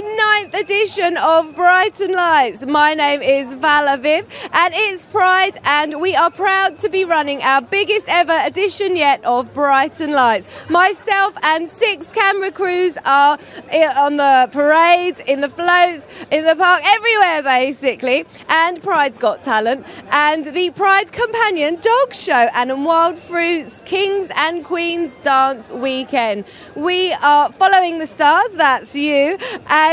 the 9th edition of Brighton Lights. My name is Val Aviv and it's Pride, and we are proud to be running our biggest ever edition yet of Brighton Lights. Myself and 6 camera crews are on the parade, in the floats, in the park, everywhere basically. And Pride's Got Talent and the Pride Companion Dog Show and Wild Fruits Kings and Queens Dance Weekend. We are following the stars, that's you, and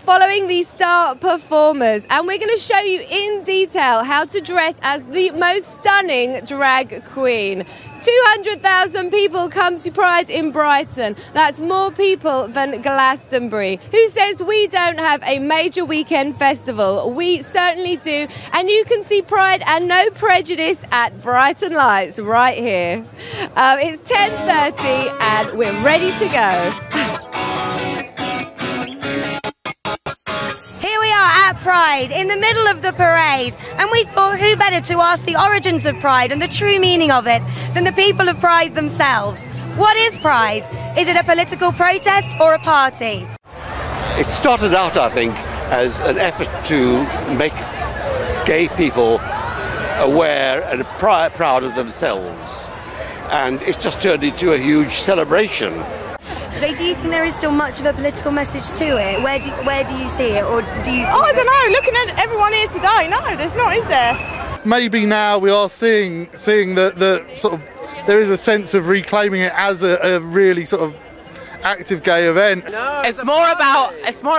following the star performers, and we're going to show you in detail how to dress as the most stunning drag queen. 200,000 people come to Pride in Brighton. That's more people than Glastonbury. Who says we don't have a major weekend festival? We certainly do, and you can see Pride and No Prejudice at Brighton Lights right here. It's 10:30 and we're ready to go. Pride in the middle of the parade, and we thought who better to ask the origins of Pride and the true meaning of it than the people of Pride themselves. What is Pride? Is it a political protest or a party? It started out, I think, as an effort to make gay people aware and proud of themselves, and it's just turned into a huge celebration. So do you think there is still much of a political message to it? Where do you see it, or do you? Oh, I don't know. Looking at everyone here today, no, there's not, is there? Maybe now we are seeing the sort of, there is a sense of reclaiming it as a really sort of active gay event. No, it's more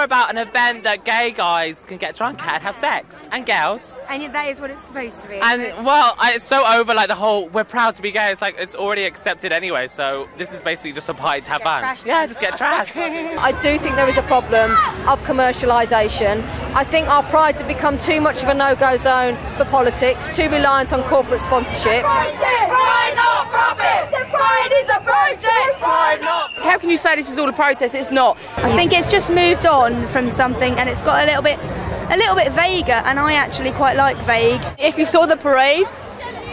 about an event that gay guys can get drunk at, have sex, and girls. And yet that is what it's supposed to be. And well, it's so over like the whole we're proud to be gay. It's like it's already accepted anyway. So this is basically just a party to have fun. Yeah, just get trashed. I do think there is a problem of commercialisation. I think our prides have become too much of a no-go zone for politics, too reliant on corporate sponsorship. Pride not profits. Pride is a protest. Pride not. How can you say this is all a protest? It's not. I think it's just moved on from something, and it's got a little bit vaguer, and I actually quite like vague. If you saw the parade,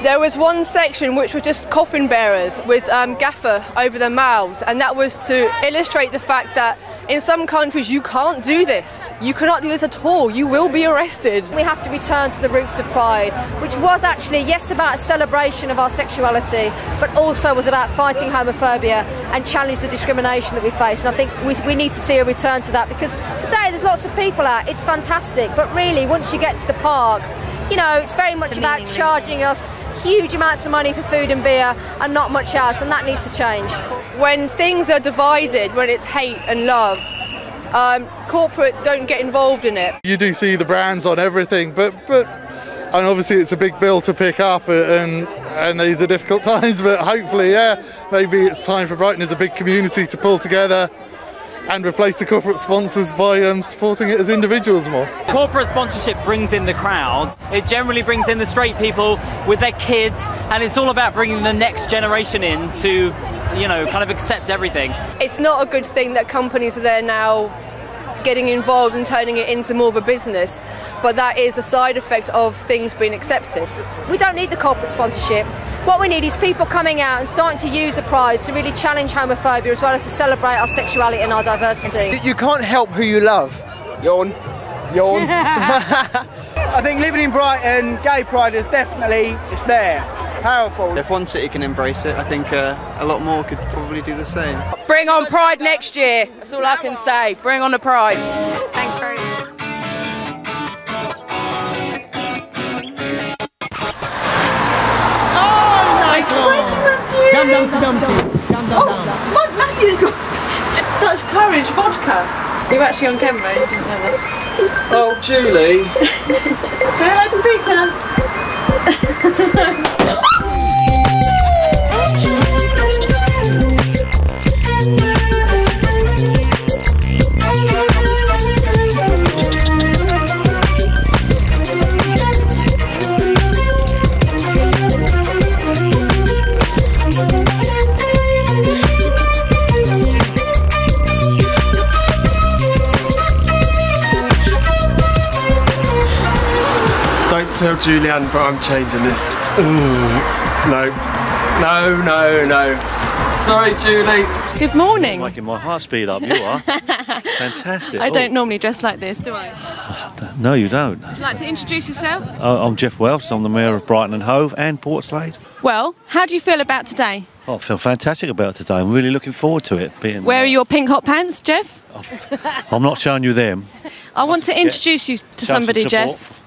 there was one section which was just coffin bearers with gaffer over their mouths, and that was to illustrate the fact that in some countries you can't do this. You cannot do this at all. You will be arrested. We have to return to the roots of Pride, which was actually, yes, about a celebration of our sexuality, but also was about fighting homophobia and challenge the discrimination that we face. And I think we need to see a return to that, because today there's lots of people out. It's fantastic. But really, once you get to the park, you know, it's very much about charging us huge amounts of money for food and beer and not much else, and that needs to change. When things are divided, when it's hate and love, corporate don't get involved in it. You do see the brands on everything, but and obviously it's a big bill to pick up, and these are difficult times, but hopefully, yeah, maybe it's time for Brighton as a big community to pull together and replace the corporate sponsors by supporting it as individuals more. Corporate sponsorship brings in the crowds. It generally brings in the straight people with their kids, and it's all about bringing the next generation in to, you know, kind of accept everything. It's not a good thing that companies are there now getting involved and turning it into more of a business, but that is a side effect of things being accepted. We don't need the corporate sponsorship. What we need is people coming out and starting to use the prize to really challenge homophobia, as well as to celebrate our sexuality and our diversity. You can't help who you love. Yawn. Yawn. I think living in Brighton, gay pride is definitely, it's there. Powerful. If one city can embrace it, I think a lot more could probably do the same. Bring on Pride next year. That's all I can say. Bring on the Pride. Thanks very much. Dum dum dum dum dum dum. Oh, Matthew's got Dutch courage vodka. You're actually on camera. You didn't know that. Oh, Julie. Say hello to Tell Julianne, but I'm changing this. No, no, no, no. Sorry, Julie. Good morning. I'm making my heart speed up, you are. Fantastic. I don't normally dress like this, do I? No, you don't. Would you like to introduce yourself? I'm Jeff Wells. I'm the Mayor of Brighton and Hove and Portslade. Well, how do you feel about today? Oh, I feel fantastic about today. I'm really looking forward to it. Where are your pink hot pants, Jeff? I'm not showing you them. I want to introduce you to somebody, Jeff.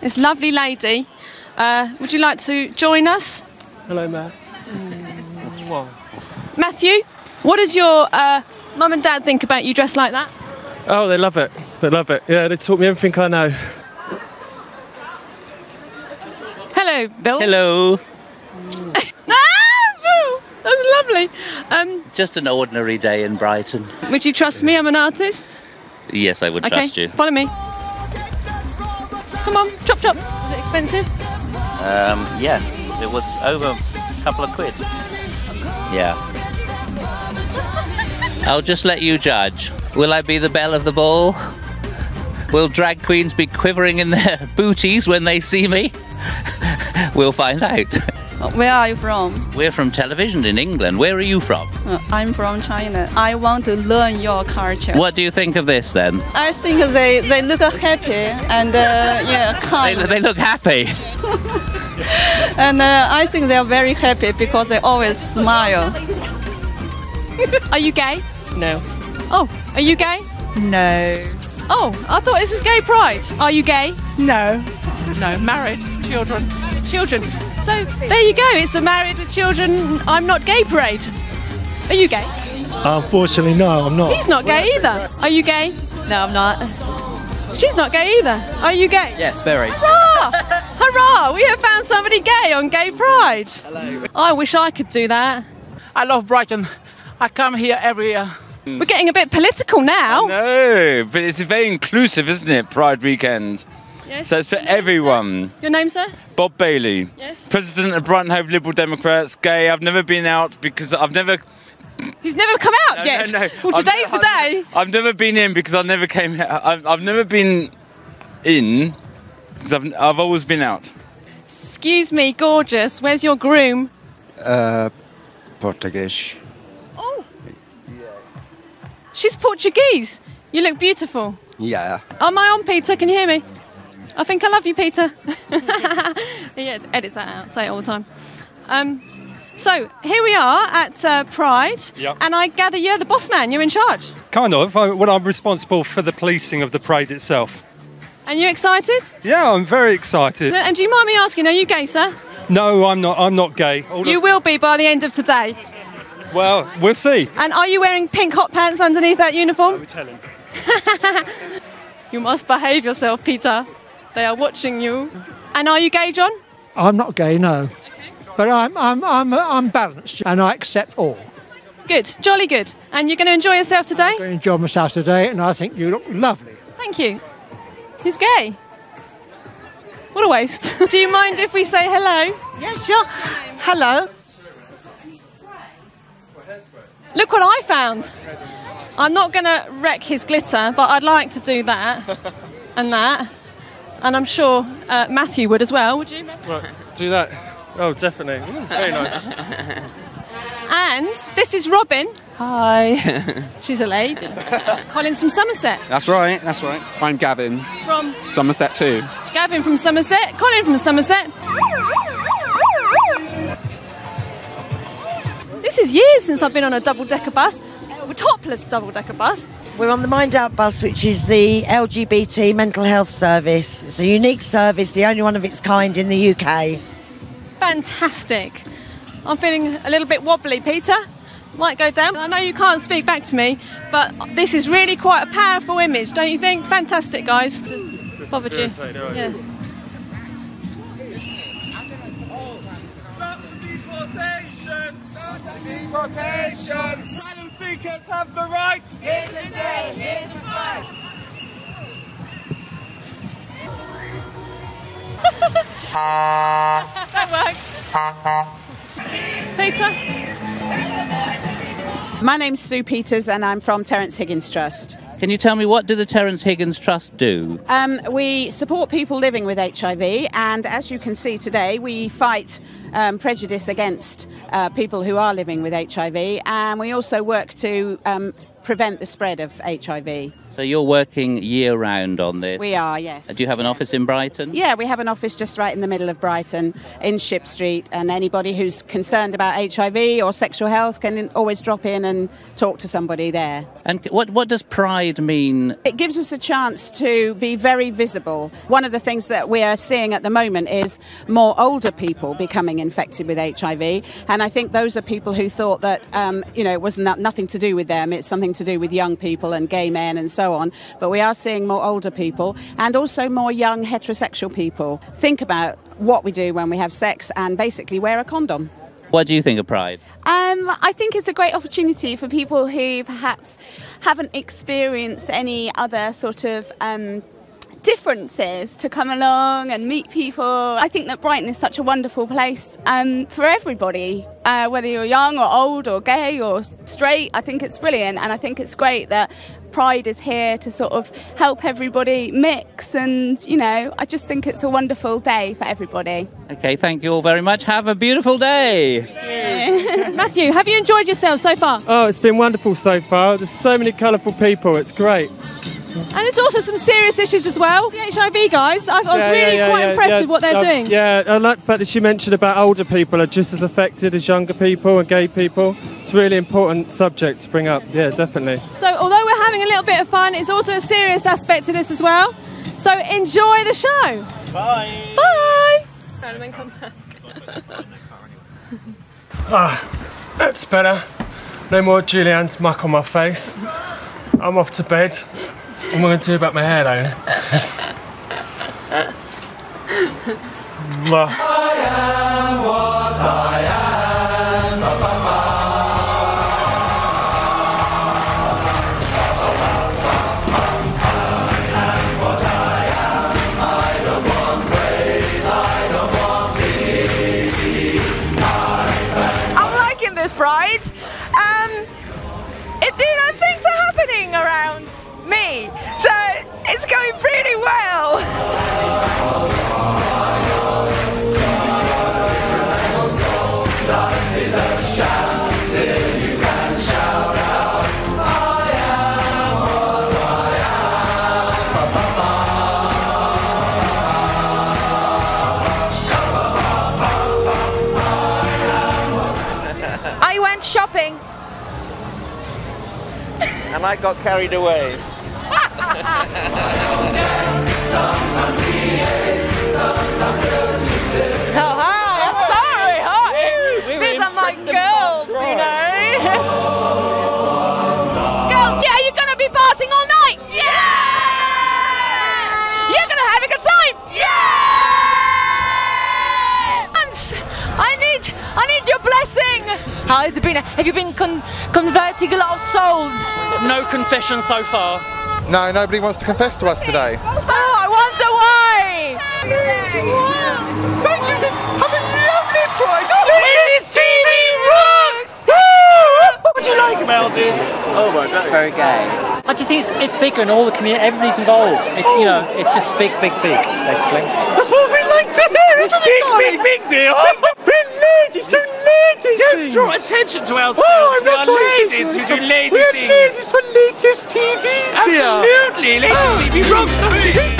This lovely lady. Would you like to join us? Hello, Matt. Matthew, what does your mum and dad think about you dressed like that? Oh, they love it. They love it. Yeah, they taught me everything I know. Hello, Bill. Hello. That's lovely. Just an ordinary day in Brighton. Would you trust me? I'm an artist. Yes, I would trust you. Follow me. Come on, chop chop. Was it expensive? Yes, it was over a couple of quid. Yeah. I'll just let you judge. Will I be the belle of the ball? Will drag queens be quivering in their booties when they see me? We'll find out. Where are you from? We're from television in England. Where are you from? I'm from China. I want to learn your culture. What do you think of this then? I think they look happy and yeah, kind. They look happy. And I think they're very happy because they always smile. Are you gay? No. Oh, are you gay? No. Oh, I thought this was gay pride. Are you gay? No. No, married, children. Children. So there you go, it's a married with children I'm not gay parade. Are you gay? Unfortunately no, I'm not. He's not gay either. Are you gay? No, I'm not. She's not gay either. Are you gay? Yes, very. Hurrah! Hurrah! We have found somebody gay on Gay Pride. Hello. I wish I could do that. I love Brighton. I come here every year. We're getting a bit political now. No, but it's very inclusive, isn't it, Pride Weekend? Yes. So it's for everyone. Your name, sir? Bob Bailey. Yes. President of Brighton Hove Liberal Democrats, gay. I've never been out because I've never... He's never come out yet. No, no. Well, today's the day. I've never been in because I never came out. I've never been in because I've always been out. Excuse me, gorgeous. Where's your groom? Portuguese. Oh. Yeah. She's Portuguese. You look beautiful. Yeah. Am I on, Peter? Can you hear me? I think I love you, Peter. Yeah, edit that out, say it all the time. So, here we are at Pride, and I gather you're the boss man, you're in charge? Kind of, well, I'm responsible for the policing of the parade itself. And you're excited? Yeah, I'm very excited. And do you mind me asking, are you gay, sir? No, I'm not gay. You will be by the end of today. Well, we'll see. And are you wearing pink hot pants underneath that uniform? I would tell him. You must behave yourself, Peter. They are watching you. And are you gay, John? I'm not gay, no. Okay. But I'm balanced and I accept all. Good, jolly good. And you're going to enjoy yourself today? I'm going to enjoy myself today and I think you look lovely. Thank you. He's gay. What a waste. Do you mind if we say hello? Yeah, sure. Hello. Look what I found. I'm not going to wreck his glitter, but I'd like to do that and that. And I'm sure Matthew would as well, would you, Matthew? Right, do that. Oh, definitely. Ooh, very nice. And this is Robin. Hi. She's a lady. Colin's from Somerset. That's right, that's right. I'm Gavin. From? Somerset too. Gavin from Somerset, Colin from Somerset. This is years since I've been on a double-decker bus. We're topless double-decker bus. We're on the Mind Out bus, which is the LGBT mental health service. It's a unique service, the only one of its kind in the UK. Fantastic. I'm feeling a little bit wobbly, Peter. Might go down. I know you can't speak back to me, but this is really quite a powerful image, don't you think? Fantastic, guys. Just bothered you. Yeah. Stop deportation! Stop deportation! Seekers have the right. Here's the day, here's the fight. That worked. Peter. My name's Sue Peters and I'm from Terence Higgins Trust. Can you tell me, what do the Terence Higgins Trust do? We support people living with HIV, and as you can see today, we fight prejudice against people who are living with HIV, and we also work to prevent the spread of HIV. So you're working year-round on this? We are, yes. Do you have an office in Brighton? Yeah, we have an office just right in the middle of Brighton, in Ship Street, and anybody who's concerned about HIV or sexual health can always drop in and talk to somebody there. And what does Pride mean? It gives us a chance to be very visible. One of the things that we are seeing at the moment is more older people becoming infected with HIV, and I think those are people who thought that, you know, it was nothing to do with them, it's something to do with young people and gay men and so on, but we are seeing more older people and also more young heterosexual people think about what we do when we have sex and basically wear a condom. What do you think of Pride? I think it's a great opportunity for people who perhaps haven't experienced any other sort of differences to come along and meet people. I think that Brighton is such a wonderful place for everybody, whether you're young or old or gay or straight. I think it's brilliant, and I think it's great that Pride is here to sort of help everybody mix, and, you know, I just think it's a wonderful day for everybody. Okay, thank you all very much. Have a beautiful day. Thank you. Matthew, have you enjoyed yourself so far? Oh, it's been wonderful so far. There's so many colourful people. It's great. And there's also some serious issues as well. The HIV guys, I was really quite impressed with what they're doing. Yeah, I like the fact that she mentioned about older people are just as affected as younger people and gay people. It's a really important subject to bring up, yeah, definitely. So although we're having a little bit of fun, it's also a serious aspect to this as well. So enjoy the show. Bye. Bye. And then come back. Ah, that's better. No more Julianne's muck on my face. I'm off to bed. What am I going to do about my hair, though? I am what I am. Ba, ba, ba. I am what I am. I don't want praise. I don't want pity. I'm liking this Pride. Things are happening around me, so it's going pretty well. Life is a shout till you can shout out. I am what I am. I went shopping. And I got carried away. Oh, hi! I'm sorry, hi! These are my girls, you know! Girls, yeah, you're gonna be partying all night! Yeah! You're gonna have a good time! Yeah! And I need your blessing! How has it been? Have you been converting a lot of souls? No confession so far. No, nobody wants to confess to us today. Oh, I wonder why! Thank you, have a lovely Pride! Ladies TV rocks! What do you like about it? Oh my God, it's very gay. I just think it's bigger and all the community, everybody's involved. It's, you know, it's just big, big, big, basically. That's what we like to hear! It's big, big, big deal! Ladies do ladies. Don't draw attention to ourselves. Oh, we are ladies who do lady things. We're ladies for latest TV. Absolutely, latest TV rocks.